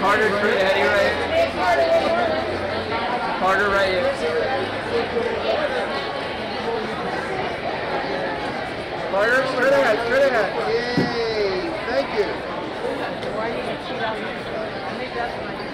Carter heading right. Carter right here. Carter, straight ahead, Yay, thank you.